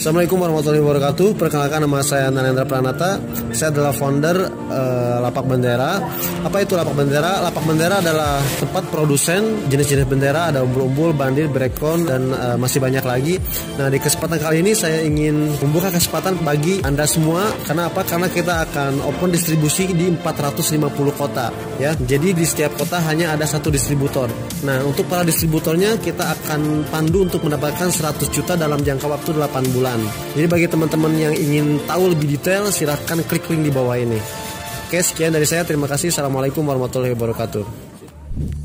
Assalamualaikum warahmatullahi wabarakatuh. Perkenalkan, nama saya Nalendra Pranata. Saya adalah founder Lapak Bendera. Apa itu Lapak Bendera? Lapak Bendera adalah tempat produsen jenis-jenis bendera. Ada umbul-umbul, bandir, berekon, dan masih banyak lagi. Nah, di kesempatan kali ini saya ingin membuka kesempatan bagi Anda semua. Karena apa? Karena kita akan open distribusi di 450 kota, ya. Jadi di setiap kota hanya ada satu distributor. Nah, untuk para distributornya kita akan pandu untuk mendapatkan 100 juta dalam jangka waktu 8 bulan. Jadi bagi teman-teman yang ingin tahu lebih detail, silahkan klik link di bawah ini. Oke, sekian dari saya. Terima kasih. Assalamualaikum warahmatullahi wabarakatuh.